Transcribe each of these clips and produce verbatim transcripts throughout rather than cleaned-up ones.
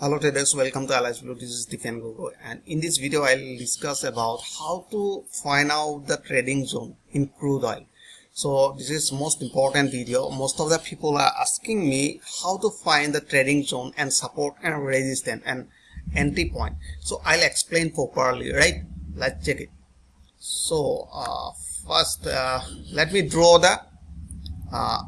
Hello traders, welcome to Alice Blue. This is Tiken Gogo, and in this video I'll discuss about how to find out the trading zone in crude oil. So this is most important video. Most of the people are asking me how to find the trading zone and support and resistance and entry point. So I'll explain properly, right? Let's check it. So uh, first uh, let me draw the uh,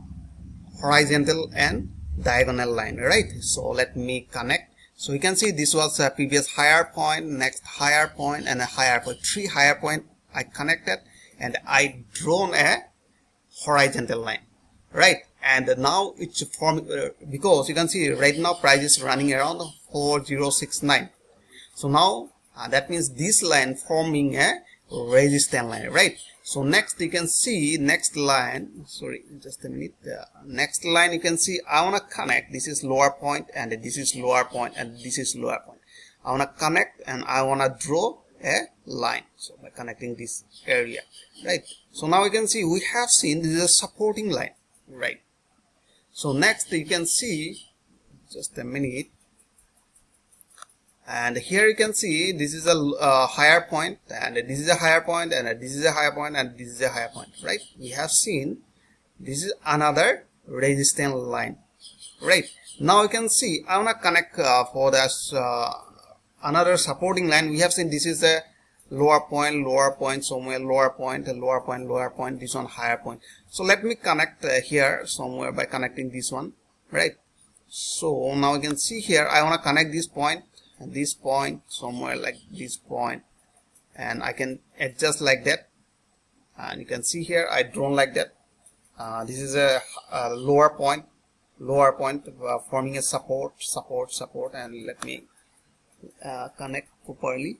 horizontal and diagonal line, right? So let me connect. So you can see this was a previous higher point, next higher point, and a higher point. Three higher point I connected, and I drawn a horizontal line, right? And now it's forming, because you can see right now price is running around four zero six nine. So now uh, that means this line forming a resistance line, right? So next you can see next line. Sorry, just a minute. Uh, next line you can see I wanna connect. This is lower point, and this is lower point, and this is lower point. I wanna connect and I wanna draw a line. So by connecting this area, right? So now you can see we have seen this is a supporting line, right? So next you can see, just a minute. And here you can see this is a uh, higher point, and this is a higher point, and this is a higher point, and this is a higher point, right? We have seen this is another resistance line, right? Now you can see I want to connect uh, for this uh, another supporting line. We have seen this is a lower point, lower point, somewhere lower point, lower point, lower point, this one higher point. So let me connect uh, here somewhere by connecting this one, right? So now you can see here I want to connect this point, this point, somewhere like this point, and I can adjust like that. And you can see here I drawn like that. Uh, this is a, a lower point, lower point uh, forming a support, support, support, and let me uh, connect properly.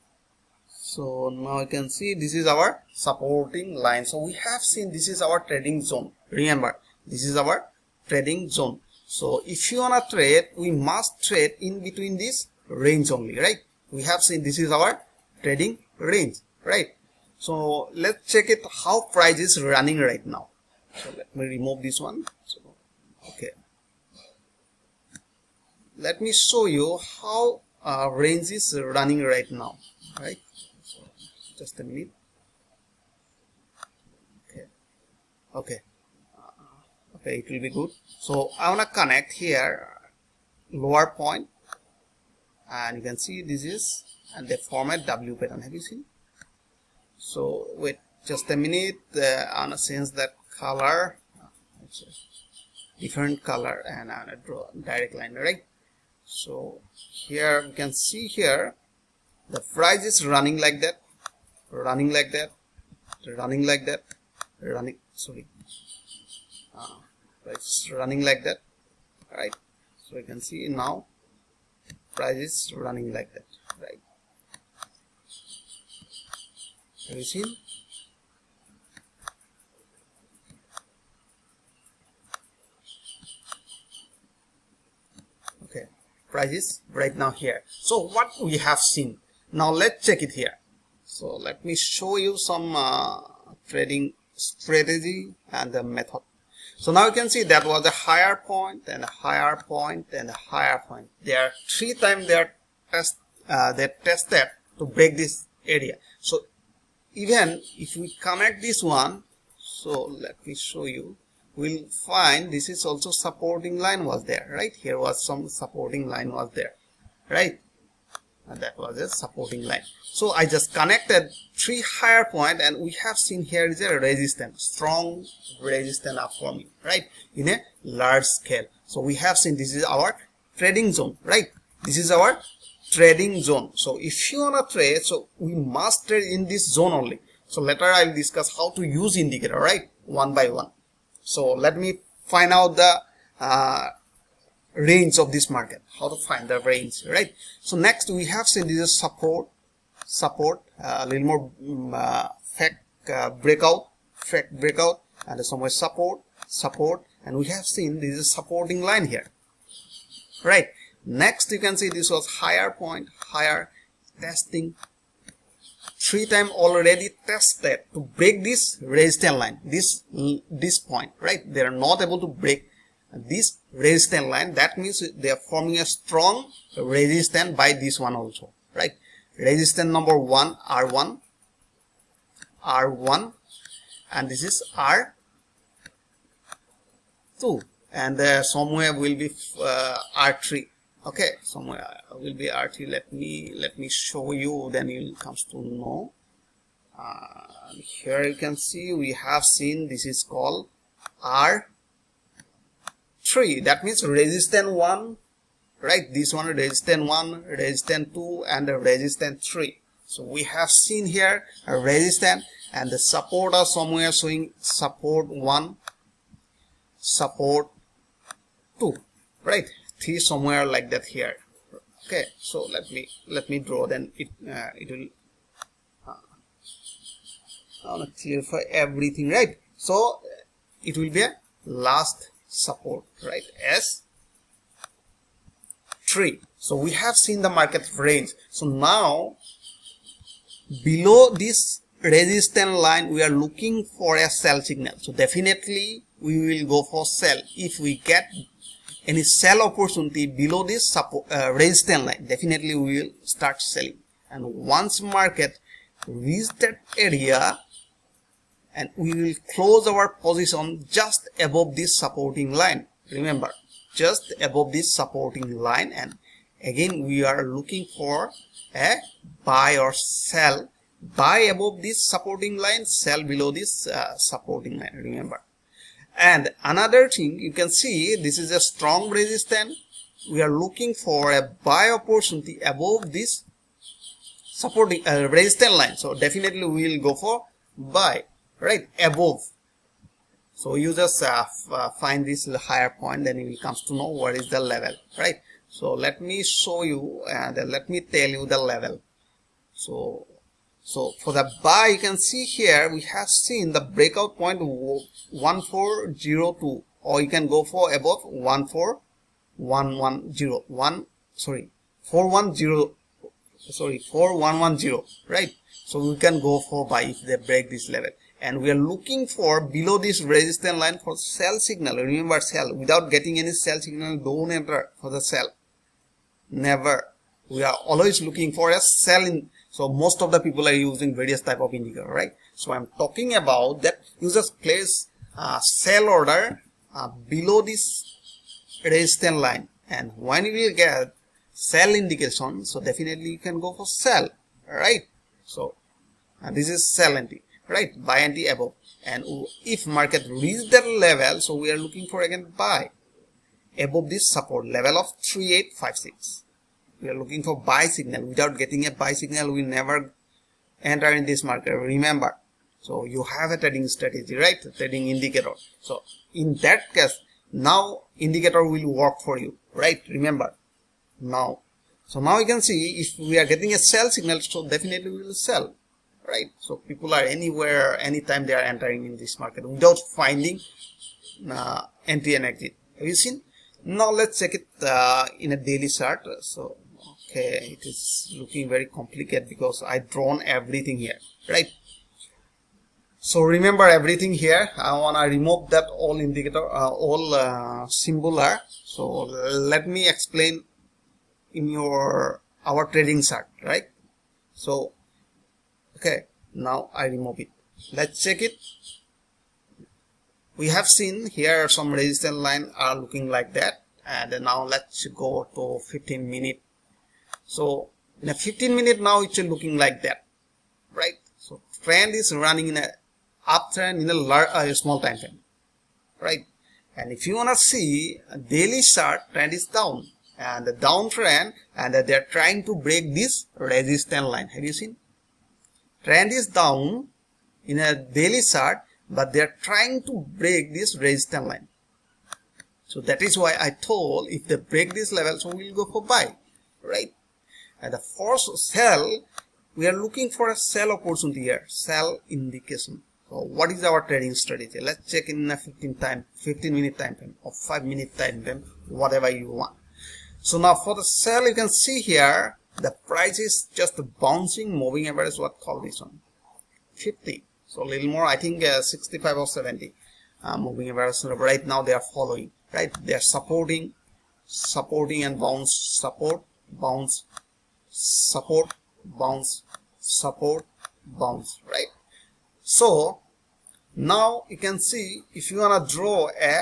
So now you can see this is our supporting line. So we have seen this is our trading zone. Remember, this is our trading zone. So if you wanna trade, we must trade in between this range only, right? We have seen this is our trading range, right? So let's check it how price is running right now. So let me remove this one. So, okay, let me show you how uh, range is running right now, right? So, just a minute. Okay, okay, uh, okay, it will be good. So I wanna connect here lower point. And you can see this is, and they form a W pattern. Have you seen? So wait just a minute. Uh, I wanna change that color. It's a different color, and I wanna draw a direct line, right? So here you can see here the price is running like that, running like that, running like that, running. Sorry, uh, price is running like that, right? So you can see now. Price is running like that, right? Have you seen? Okay, price is right now here. So what we have seen now, let's check it here. So let me show you some uh, trading strategy and the method. So now you can see that was a higher point and a higher point and a higher point. They are three times they are test uh, they tested to break this area. So even if we connect this one, so let me show you, we'll find this is also supporting line was there, right? Here was some supporting line was there, right? And that was a supporting line. So I just connected three higher point, and we have seen here is a resistance, strong resistance are forming, right, in a large scale. So we have seen this is our trading zone, right? This is our trading zone. So if you wanna trade, so we must trade in this zone only. So later I'll discuss how to use indicator, right, one by one. So let me find out the uh, range of this market, how to find the range, right? So next we have seen this is support, support a uh, little more um, uh, fake uh, breakout, fake breakout, and somewhere support, support, and we have seen this is supporting line here, right? Next you can see this was higher point, higher testing, three times already tested to break this resistance line, this this point, right? They are not able to break this resistance line, that means they are forming a strong resistance by this one also, right? Resistance number one, R one, R one, and this is R two, and uh, somewhere will be uh, R three. Okay, somewhere will be R three. Let me let me show you, then you'll come to know. Uh, here you can see we have seen this is called R three. That means resistance one, right? This one resistance one, resistance two, and resistance three. So we have seen here a resistance, and the support are somewhere showing support one, support two, right? Three somewhere like that here. Okay, so let me let me draw. Then it uh, it will uh, clear for everything, right? So it will be a last support, right? S three. So we have seen the market range. So now, below this resistance line, we are looking for a sell signal. So definitely we will go for sell if we get any sell opportunity below this support, uh, resistance line. Definitely we will start selling, and once market reach that area, and we will close our position just above this supporting line. Remember, just above this supporting line, and again we are looking for a buy or sell. Buy above this supporting line, sell below this uh, supporting line, remember. And another thing, you can see this is a strong resistance. We are looking for a buy opportunity above this supporting uh, resistance line. So definitely we will go for buy, right, above. So you just uh, uh, find this higher point, then you will come to know what is the level, right? So let me show you, and uh, let me tell you the level. So so for the buy, you can see here we have seen the breakout point one four zero two, or you can go for above one four one one zero, one sorry four one zero, sorry four one one zero, right? So we can go for buy if they break this level, and we are looking for below this resistance line for sell signal. Remember, sell. Without getting any sell signal, don't enter for the sell. Never. We are always looking for a selling. So most of the people are using various type of indicator, right? So I'm talking about that you just place uh, sell order uh, below this resistance line, and when you will get sell indication, so definitely you can go for sell, right? So uh, this is sell entry, right? Buy entry above, and if market reach that level, so we are looking for again buy above this support level of three eight five six. We are looking for buy signal. Without getting a buy signal, we never enter in this market, remember. So you have a trading strategy, right? A trading indicator. So in that case, now indicator will work for you, right? Remember now. So now you can see if we are getting a sell signal, so definitely we will sell, right? So people are anywhere, anytime they are entering in this market without finding uh, entry and exit. Have you seen? Now let's check it uh, in a daily chart. So okay, it is looking very complicated because I drawn everything here, right? So remember everything here. I wanna remove that all indicator, uh, all uh, symbol are. So let me explain in your our trading chart, right? So okay, now I remove it. Let's check it. We have seen here some resistance line are looking like that, and now let's go to fifteen minute. So in a fifteen minute now it's looking like that, right? So trend is running in a uptrend in a large, uh, small time frame, right? And if you wanna see a daily chart, trend is down and the downtrend, and they are trying to break this resistance line. Have you seen? Trend is down in a daily chart, but they are trying to break this resistance line. So that is why I told if they break this level, so we'll go for buy, right? And the first sell, we are looking for a sell opportunity here, sell indication. So what is our trading strategy? Let's check in a fifteen time, fifteen minute time frame or five minute time frame, whatever you want. So now for the sell, you can see here the price is just bouncing, moving average. What call this one? fifty. So a little more, I think uh, sixty-five or seventy. Uh, moving average right now they are following, right? They are supporting, supporting and bounce, support, bounce, support, bounce, support, bounce, right? So now you can see if you want to draw a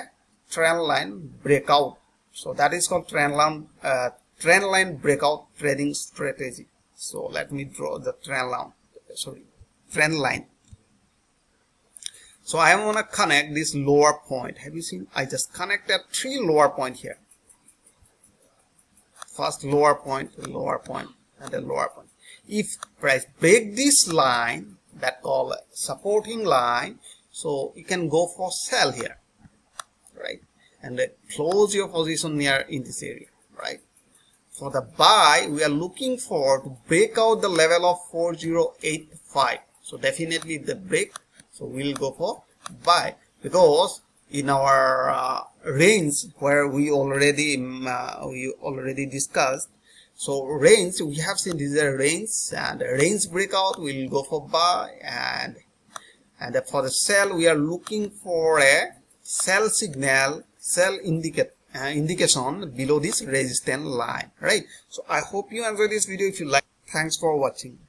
trend line breakout, so that is called trend line uh, trend line breakout trading strategy. So let me draw the trend line, sorry, trend line. So I want to connect this lower point. Have you seen? I just connected three lower point here. First lower point, lower point, and then lower point. If price break this line, that called supporting line, so you can go for sell here, right? And then close your position near in this area, right? For the buy, we are looking for to break out the level of four zero eight five. So definitely the break, so we'll go for buy, because in our uh, range where we already uh, we already discussed. So range, we have seen this is a range, and range breakout we'll go for buy, and and for the sell we are looking for a sell signal, sell indicate uh, indication below this resistance line, right? So I hope you enjoyed this video. If you like, thanks for watching.